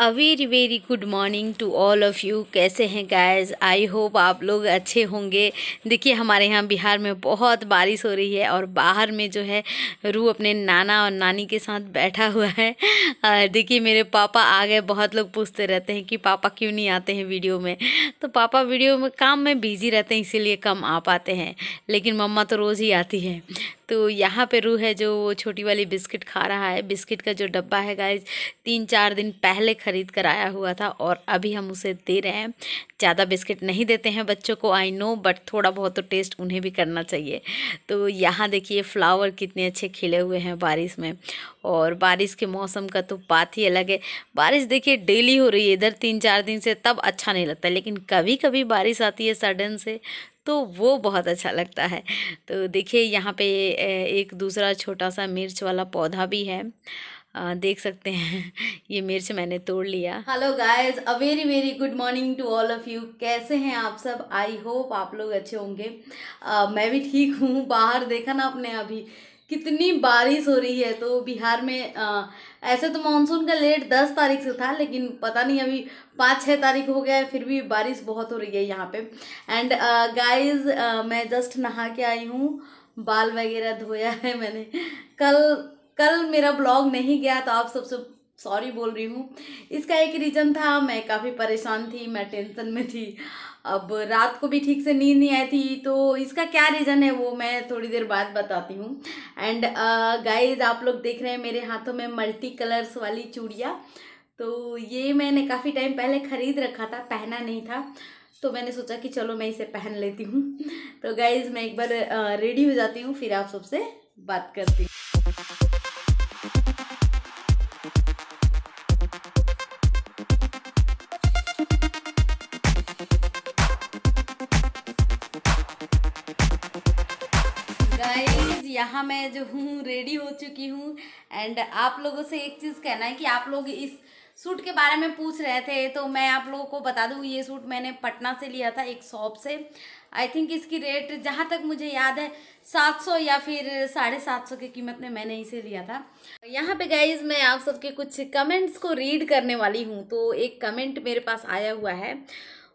A very very good morning to all of you. कैसे हैं guys? I hope आप लोग अच्छे होंगे। देखिए हमारे यहाँ बिहार में बहुत बारिश हो रही है और बाहर में जो है रू अपने नाना और नानी के साथ बैठा हुआ है। देखिए मेरे पापा आ गए। बहुत लोग पूछते रहते हैं कि पापा क्यों नहीं आते हैं वीडियो में, तो पापा वीडियो में काम में बिजी रहते हैं इसीलिए कम आ पाते हैं, लेकिन मम्मा तो रोज़ ही आती है। तो यहाँ पे रू है जो वो छोटी वाली बिस्किट खा रहा है। बिस्किट का जो डब्बा है गाइज 3-4 दिन पहले ख़रीद कर आया हुआ था और अभी हम उसे दे रहे हैं। ज़्यादा बिस्किट नहीं देते हैं बच्चों को, आई नो, बट थोड़ा बहुत तो टेस्ट उन्हें भी करना चाहिए। तो यहाँ देखिए फ्लावर कितने अच्छे खिले हुए हैं बारिश में, और बारिश के मौसम का तो बात ही अलग है। बारिश देखिए डेली हो रही है इधर 3-4 दिन से, तब अच्छा नहीं लगता, लेकिन कभी कभी बारिश आती है सडन से तो वो बहुत अच्छा लगता है। तो देखिए यहाँ पे एक दूसरा छोटा सा मिर्च वाला पौधा भी है, देख सकते हैं। ये मिर्च मैंने तोड़ लिया। Hello guys, a very very good morning to all of you. कैसे हैं आप सब? आई होप आप लोग अच्छे होंगे। मैं भी ठीक हूँ। बाहर देखा ना आपने, अभी कितनी बारिश हो रही है। तो बिहार में ऐसे तो मानसून का लेट 10 तारीख से था, लेकिन पता नहीं अभी 5-6 तारीख हो गया है, फिर भी बारिश बहुत हो रही है यहाँ पे। एंड गाइज मैं जस्ट नहा के आई हूँ, बाल वगैरह धोया है मैंने। कल मेरा ब्लॉग नहीं गया तो आप सबसे सॉरी बोल रही हूँ। इसका एक रीज़न था, मैं काफ़ी परेशान थी, मैं टेंशन में थी। अब रात को भी ठीक से नींद नहीं आई थी, तो इसका क्या रीज़न है वो मैं थोड़ी देर बाद बताती हूँ। एंड गाइज आप लोग देख रहे हैं मेरे हाथों में मल्टी कलर्स वाली चूड़ियाँ। तो ये मैंने काफ़ी टाइम पहले ख़रीद रखा था, पहना नहीं था, तो मैंने सोचा कि चलो मैं इसे पहन लेती हूँ। तो गाइज मैं एक बार रेडी हो जाती हूँ, फिर आप सबसे बात करती हूँ। यहाँ मैं जो हूँ रेडी हो चुकी हूँ। एंड आप लोगों से एक चीज़ कहना है कि आप लोग इस सूट के बारे में पूछ रहे थे, तो मैं आप लोगों को बता दूँ ये सूट मैंने पटना से लिया था एक शॉप से। आई थिंक इसकी रेट जहाँ तक मुझे याद है 700 या फिर 750 की कीमत में मैंने इसे लिया था। यहाँ पे गाइज मैं आप सबके कुछ कमेंट्स को रीड करने वाली हूँ। तो एक कमेंट मेरे पास आया हुआ है,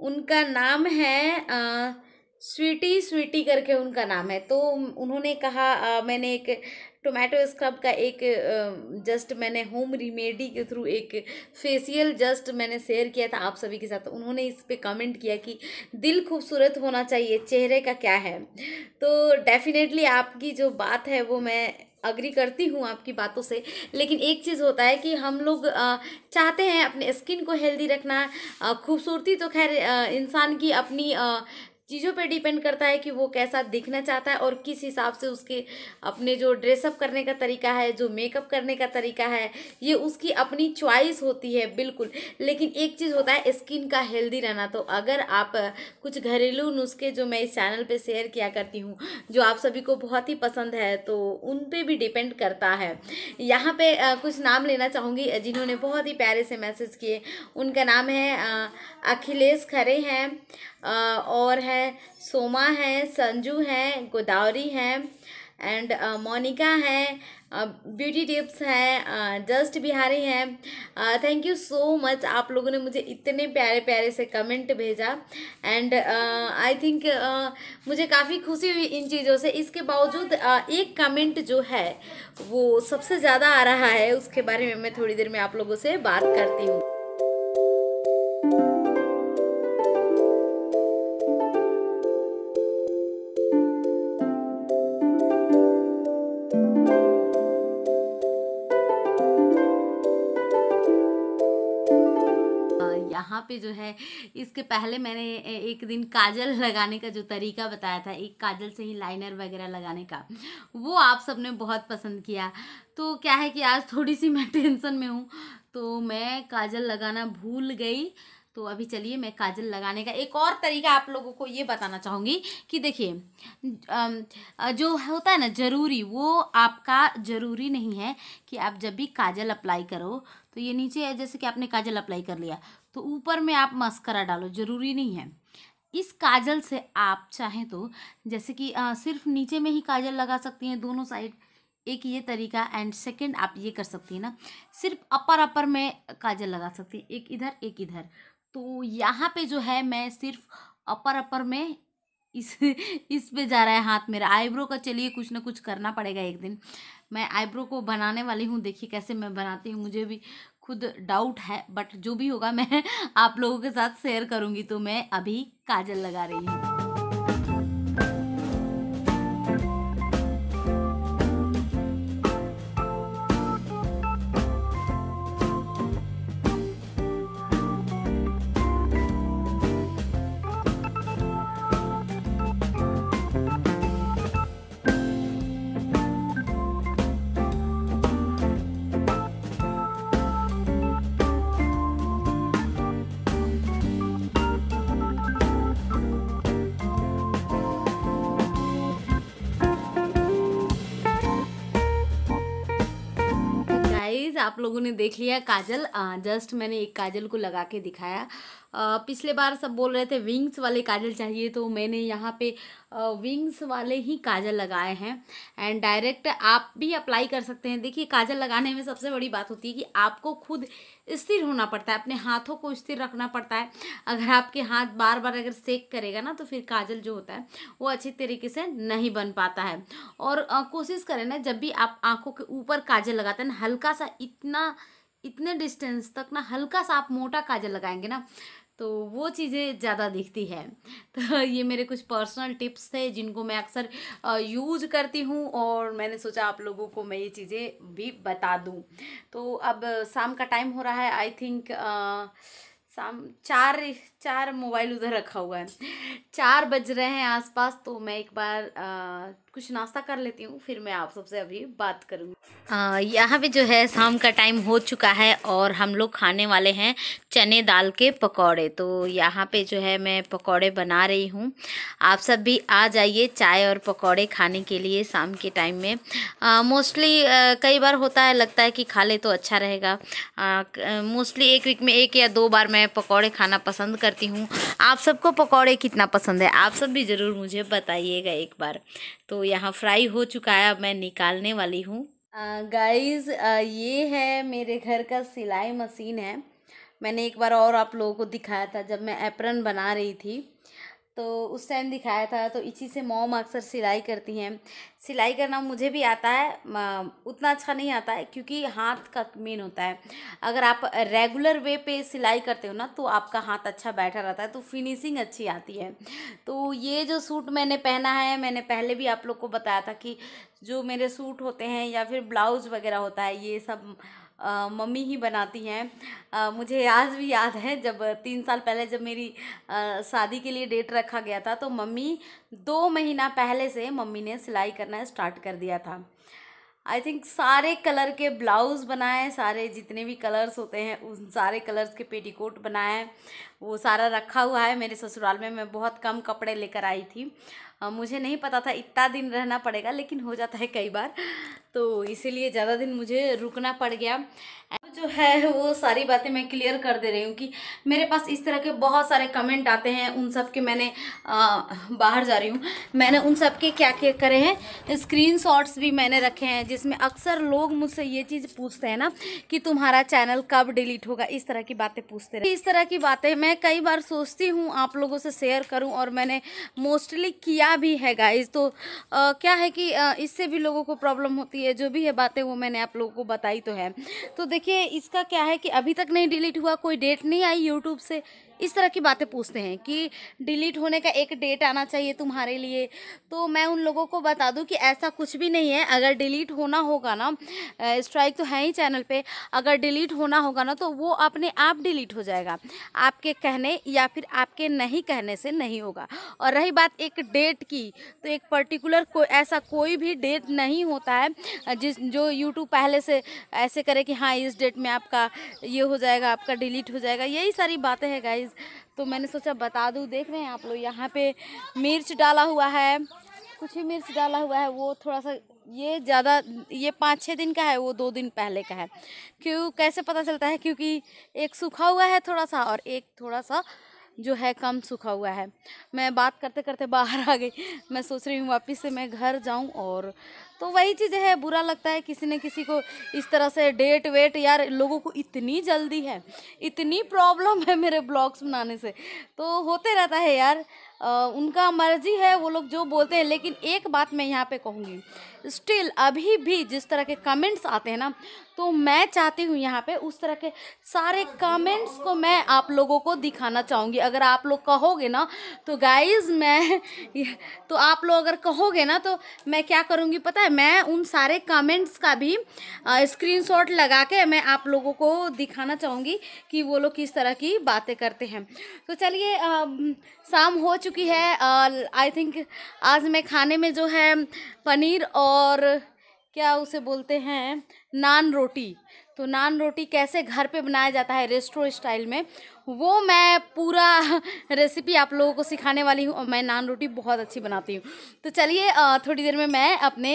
उनका नाम है स्वीटी करके उनका नाम है। तो उन्होंने कहा मैंने एक टोमेटो स्क्रब का एक जस्ट मैंने होम रिमेडी के थ्रू एक फेशियल जस्ट मैंने शेयर किया था आप सभी के साथ। उन्होंने इस पे कमेंट किया कि दिल खूबसूरत होना चाहिए, चेहरे का क्या है। तो डेफिनेटली आपकी जो बात है वो मैं अग्री करती हूँ आपकी बातों से, लेकिन एक चीज़ होता है कि हम लोग चाहते हैं अपने स्किन को हेल्दी रखना। खूबसूरती तो खैर इंसान की अपनी चीज़ों पे डिपेंड करता है कि वो कैसा दिखना चाहता है और किस हिसाब से उसके अपने जो ड्रेसअप करने का तरीका है, जो मेकअप करने का तरीका है, ये उसकी अपनी चॉइस होती है बिल्कुल। लेकिन एक चीज़ होता है स्किन का हेल्दी रहना। तो अगर आप कुछ घरेलू नुस्खे जो मैं इस चैनल पे शेयर किया करती हूँ, जो आप सभी को बहुत ही पसंद है, तो उन पर भी डिपेंड करता है। यहाँ पर कुछ नाम लेना चाहूँगी जिन्होंने बहुत ही प्यारे से मैसेज किए। उनका नाम है अखिलेश खरे हैं, और है सोमा है, संजू है, गोदावरी है, एंड मोनिका है, ब्यूटी टिप्स है, जस्ट बिहारी है। थैंक यू सो मच, आप लोगों ने मुझे इतने प्यारे प्यारे से कमेंट भेजा। एंड आई थिंक मुझे काफ़ी खुशी हुई इन चीज़ों से। इसके बावजूद एक कमेंट जो है वो सबसे ज़्यादा आ रहा है, उसके बारे में मैं थोड़ी देर में आप लोगों से बात करती हूँ। पे जो है इसके पहले मैंने एक दिन काजल लगाने का जो तरीका बताया था, एक काजल से ही लाइनर वगैरह लगाने का, वो आप सबने बहुत पसंद किया। तो क्या है कि आज थोड़ी सी मैं टेंशन में हूँ तो मैं काजल लगाना भूल गई। तो अभी चलिए मैं काजल लगाने का एक और तरीका आप लोगों को ये बताना चाहूँगी कि देखिए जो होता है ना ज़रूरी, वो आपका ज़रूरी नहीं है कि आप जब भी काजल अप्लाई करो तो ये नीचे है, जैसे कि आपने काजल अप्लाई कर लिया तो ऊपर में आप मस्करा डालो, ज़रूरी नहीं है। इस काजल से आप चाहें तो जैसे कि सिर्फ नीचे में ही काजल लगा सकती हैं दोनों साइड, एक ये तरीका। एंड सेकंड आप ये कर सकती है ना, सिर्फ अपर अपर में काजल लगा सकती है, एक इधर एक इधर। तो यहाँ पे जो है मैं सिर्फ अपर अपर में इस पे जा रहा है हाथ मेरा। आईब्रो का चलिए कुछ ना कुछ करना पड़ेगा एक दिन, मैं आईब्रो को बनाने वाली हूँ। देखिए कैसे मैं बनाती हूँ, मुझे भी खुद डाउट है, बट जो भी होगा मैं आप लोगों के साथ शेयर करूँगी। तो मैं अभी काजल लगा रही हूँ। आप लोगों ने देख लिया काजल, जस्ट मैंने एक काजल को लगा के दिखाया। पिछले बार सब बोल रहे थे विंग्स वाले काजल चाहिए, तो मैंने यहाँ पे विंग्स वाले ही काजल लगाए हैं। एंड डायरेक्ट आप भी अप्लाई कर सकते हैं। देखिए काजल लगाने में सबसे बड़ी बात होती है कि आपको खुद स्थिर होना पड़ता है, अपने हाथों को स्थिर रखना पड़ता है। अगर आपके हाथ बार बार अगर सेक करेगा ना, तो फिर काजल जो होता है वो अच्छे तरीके से नहीं बन पाता है। और कोशिश करें ना, जब भी आप आँखों के ऊपर काजल लगाते हैं ना, हल्का सा इतने डिस्टेंस तक ना हल्का सा आप मोटा काजल लगाएंगे ना, तो वो चीज़ें ज़्यादा दिखती है। तो ये मेरे कुछ पर्सनल टिप्स थे जिनको मैं अक्सर यूज़ करती हूँ, और मैंने सोचा आप लोगों को मैं ये चीज़ें भी बता दूँ। तो अब शाम का टाइम हो रहा है, आई थिंक शाम चार मोबाइल उधर रखा हुआ है, 4 बज रहे हैं आसपास। तो मैं एक बार कुछ नाश्ता कर लेती हूँ, फिर मैं आप सबसे अभी बात करूँगी। यहाँ पे जो है शाम का टाइम हो चुका है, और हम लोग खाने वाले हैं चने दाल के पकौड़े। तो यहाँ पे जो है मैं पकौड़े बना रही हूँ। आप सब भी आ जाइए चाय और पकौड़े खाने के लिए शाम के टाइम में। मोस्टली कई बार होता है, लगता है कि खा ले तो अच्छा रहेगा। मोस्टली एक वीक में 1 या 2 बार मैं पकौड़े खाना पसंद करती हूँ। आप सबको पकौड़े कितना पसंद है, आप सब भी ज़रूर मुझे बताइएगा एक बार। तो यहाँ फ्राई हो चुका है, अब मैं निकालने वाली हूँ। गाइज़ ये है मेरे घर का सिलाई मशीन है। मैंने एक बार और आप लोगों को दिखाया था जब मैं एप्रन बना रही थी, तो उस टाइम दिखाया था। तो इसी से मॉम अक्सर सिलाई करती हैं। सिलाई करना मुझे भी आता है, उतना अच्छा नहीं आता है क्योंकि हाथ का मेन होता है। अगर आप रेगुलर वे पे सिलाई करते हो ना, तो आपका हाथ अच्छा बैठा रहता है, तो फिनिशिंग अच्छी आती है। तो ये जो सूट मैंने पहना है, मैंने पहले भी आप लोग को बताया था कि जो मेरे सूट होते हैं या फिर ब्लाउज वगैरह होता है, ये सब मम्मी ही बनाती हैं। मुझे आज भी याद है, जब 3 साल पहले जब मेरी शादी के लिए डेट रखा गया था, तो मम्मी 2 महीना पहले से मम्मी ने सिलाई करना स्टार्ट कर दिया था। आई थिंक सारे कलर के ब्लाउज़ बनाए, सारे जितने भी कलर्स होते हैं उन सारे कलर्स के पेटीकोट बनाए, वो सारा रखा हुआ है मेरे ससुराल में। मैं बहुत कम कपड़े लेकर आई थी, मुझे नहीं पता था इतना दिन रहना पड़ेगा, लेकिन हो जाता है कई बार, तो इसीलिए ज़्यादा दिन मुझे रुकना पड़ गया। जो है वो सारी बातें मैं क्लियर कर दे रही हूँ कि मेरे पास इस तरह के बहुत सारे कमेंट आते हैं। उन सब के मैंने बाहर जा रही हूँ, मैंने उन सब के क्या क्या करे हैं, स्क्रीनशॉट्स भी मैंने रखे हैं, जिसमें अक्सर लोग मुझसे ये चीज़ पूछते हैं ना कि तुम्हारा चैनल कब डिलीट होगा, इस तरह की बातें पूछते रहे। इस तरह की बातें मैं कई बार सोचती हूँ आप लोगों से शेयर करूँ, और मैंने मोस्टली किया भी है गाइज। तो क्या है कि इससे भी लोगों को प्रॉब्लम होती है। जो भी है बातें वो मैंने आप लोगों को बताई तो है। तो देखिए इसका क्या है कि अभी तक नहीं डिलीट हुआ, कोई डेट नहीं आई यूट्यूब से। इस तरह की बातें पूछते हैं कि डिलीट होने का एक डेट आना चाहिए तुम्हारे लिए। तो मैं उन लोगों को बता दूं कि ऐसा कुछ भी नहीं है। अगर डिलीट होना होगा ना, स्ट्राइक तो है ही चैनल पे, अगर डिलीट होना होगा ना तो वो अपने आप डिलीट हो जाएगा, आपके कहने या फिर आपके नहीं कहने से नहीं होगा। और रही बात एक डेट की, तो एक पर्टिकुलर कोई ऐसा कोई भी डेट नहीं होता है जिस जो यूट्यूब पहले से ऐसे करे कि हाँ इस डेट में आपका ये हो जाएगा, आपका डिलीट हो जाएगा। यही सारी बातें हैं गाइज। तो मैंने सोचा बता दूं। देख रहे हैं आप लोग यहाँ पे मिर्च डाला हुआ है, कुछ ही मिर्च डाला हुआ है। वो थोड़ा सा ये ज़्यादा, ये 5-6 दिन का है, वो 2 दिन पहले का है। क्यों कैसे पता चलता है? क्योंकि एक सूखा हुआ है थोड़ा सा और एक थोड़ा सा जो है कम सूखा हुआ है। मैं बात करते करते बाहर आ गई, मैं सोच रही हूँ वापस से मैं घर जाऊँ। और तो वही चीज़ है, बुरा लगता है किसी ने किसी को इस तरह से डेट वेट। यार लोगों को इतनी जल्दी है, इतनी प्रॉब्लम है मेरे ब्लॉग्स बनाने से, तो होते रहता है यार। उनका मर्जी है, वो लोग जो बोलते हैं। लेकिन एक बात मैं यहाँ पे कहूँगी, स्टिल अभी भी जिस तरह के कमेंट्स आते हैं ना, तो मैं चाहती हूँ यहाँ पे उस तरह के सारे कमेंट्स को मैं आप लोगों को दिखाना चाहूँगी। अगर आप लोग कहोगे ना तो गाइज़ मैं तो आप लोग अगर कहोगे ना तो मैं क्या करूँगी पता है, मैं उन सारे कमेंट्स का भी स्क्रीनशॉट लगा के मैं आप लोगों को दिखाना चाहूँगी कि वो लोग किस तरह की बातें करते हैं। तो चलिए शाम हो चुकी है। आई थिंक आज मैं खाने में जो है पनीर और क्या उसे बोलते हैं नान रोटी, तो नान रोटी कैसे घर पे बनाया जाता है रेस्टो स्टाइल में, वो मैं पूरा रेसिपी आप लोगों को सिखाने वाली हूँ। और मैं नान रोटी बहुत अच्छी बनाती हूँ। तो चलिए थोड़ी देर में मैं अपने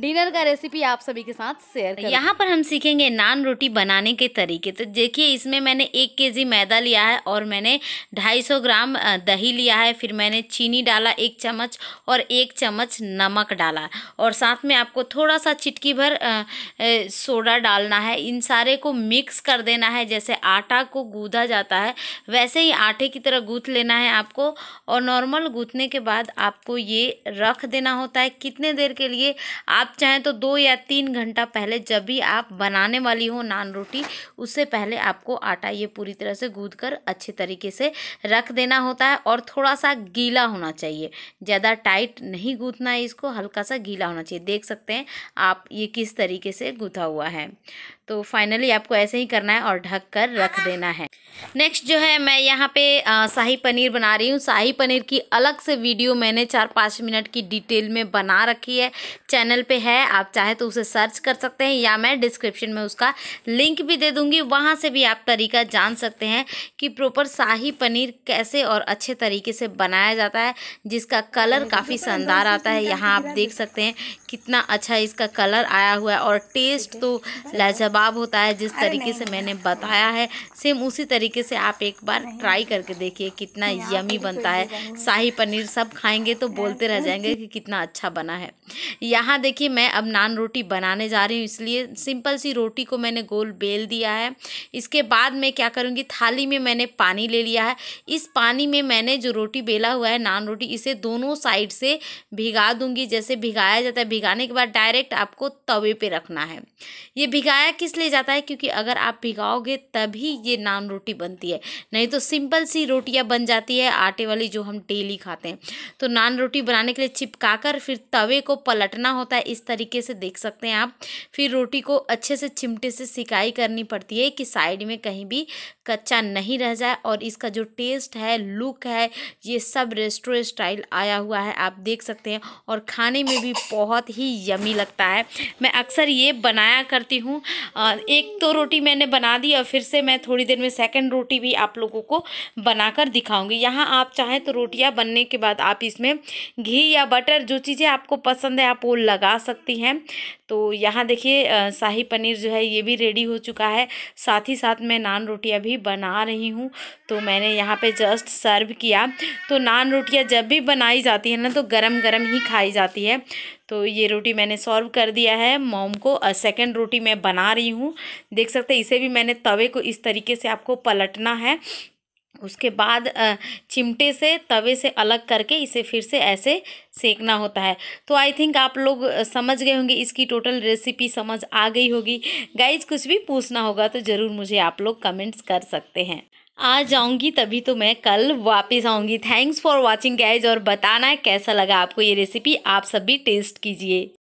डिनर का रेसिपी आप सभी के साथ शेयर करूँगी। यहाँ पर हम सीखेंगे नान रोटी बनाने के तरीके। तो देखिए इसमें मैंने 1 केजी मैदा लिया है और मैंने 250 ग्राम दही लिया है, फिर मैंने चीनी डाला 1 चम्मच और 1 चम्मच नमक डाला, और साथ में आपको थोड़ा सा चिटकी भर सोडा डालना है। इन सारे को मिक्स कर देना है। जैसे आटा को गूंदा जाता है वैसे ही आटे की तरह गूंथ लेना है आपको, और नॉर्मल गूंथने के बाद आपको ये रख देना होता है कितने देर के लिए। आप चाहें तो 2 या 3 घंटा पहले जब भी आप बनाने वाली हो नान रोटी, उससे पहले आपको आटा ये पूरी तरह से गूंथ कर अच्छे तरीके से रख देना होता है। और थोड़ा सा गीला होना चाहिए, ज़्यादा टाइट नहीं गूंथना है इसको, हल्का सा गीला होना चाहिए। देख सकते हैं आप ये किस तरीके से गूंथा हुआ है। तो फाइनली आपको ऐसे ही करना है और ढक कर रख देना है। नेक्स्ट जो है मैं यहाँ पे शाही पनीर बना रही हूँ। शाही पनीर की अलग से वीडियो मैंने 4-5 मिनट की डिटेल में बना रखी है, चैनल पे है, आप चाहे तो उसे सर्च कर सकते हैं, या मैं डिस्क्रिप्शन में उसका लिंक भी दे दूँगी, वहाँ से भी आप तरीका जान सकते हैं कि प्रॉपर शाही पनीर कैसे और अच्छे तरीके से बनाया जाता है, जिसका कलर काफ़ी शानदार आता है। यहाँ आप देख सकते हैं कितना अच्छा इसका कलर आया हुआ है, और टेस्ट तो लाजवाब होता है। जिस तरीके से मैंने बताया है सेम उसी तरीके से आप एक बार ट्राई करके देखिए कितना यमी बनता है। शाही पनीर सब खाएंगे तो बोलते रह जाएंगे कि कितना अच्छा बना है। यहाँ देखिए मैं अब नान रोटी बनाने जा रही हूँ, इसलिए सिंपल सी रोटी को मैंने गोल बेल दिया है। इसके बाद मैं क्या करूँगी, थाली में मैंने पानी ले लिया है। इस पानी में मैंने जो रोटी बेला हुआ है नान रोटी, इसे दोनों साइड से भिगा दूँगी। जैसे भिगाया जाता है, भिगाने के बाद डायरेक्ट आपको तवे पे रखना है। ये भिगाया किस लिए जाता है, क्योंकि अगर आप भिगाओगे तभी ये नान रोटी बनती है, नहीं तो सिंपल सी रोटियां बन जाती है आटे वाली जो हम डेली खाते हैं। तो नान रोटी बनाने के लिए चिपकाकर फिर तवे को पलटना होता है, इस तरीके से देख सकते हैं आप। फिर रोटी को अच्छे से चिमटे से सिकाई करनी पड़ती है कि साइड में कहीं भी कच्चा नहीं रह जाए। और इसका जो टेस्ट है, लुक है, ये सब रेस्टो स्टाइल आया हुआ है, आप देख सकते हैं, और खाने में भी बहुत ही यमी लगता है। मैं अक्सर ये बनाया करती हूँ। एक तो रोटी मैंने बना दी और फिर से मैं थोड़ी देर में सेकंड रोटी भी आप लोगों को बनाकर दिखाऊंगी। यहाँ आप चाहें तो रोटियाँ बनने के बाद आप इसमें घी या बटर, जो चीज़ें आपको पसंद है आप वो लगा सकती हैं। तो यहाँ देखिए शाही पनीर जो है ये भी रेडी हो चुका है, साथ ही साथ मैं नान रोटियाँ भी बना रही हूँ। तो मैंने यहाँ पे जस्ट सर्व किया। तो नान रोटियाँ जब भी बनाई जाती है ना तो गरम गरम ही खाई जाती है। तो ये रोटी मैंने सर्व कर दिया है मॉम को, और सेकेंड रोटी मैं बना रही हूँ, देख सकते हैं। इसे भी मैंने तवे को इस तरीके से आपको पलटना है, उसके बाद चिमटे से तवे से अलग करके इसे फिर से ऐसे सेकना होता है। तो आई थिंक आप लोग समझ गए होंगे, इसकी टोटल रेसिपी समझ आ गई होगी। गाइज कुछ भी पूछना होगा तो ज़रूर मुझे आप लोग कमेंट्स कर सकते हैं। आ जाऊंगी तभी तो मैं कल वापस आऊंगी। थैंक्स फॉर वॉचिंग गाइज, और बताना कैसा लगा आपको ये रेसिपी, आप सब भी टेस्ट कीजिए।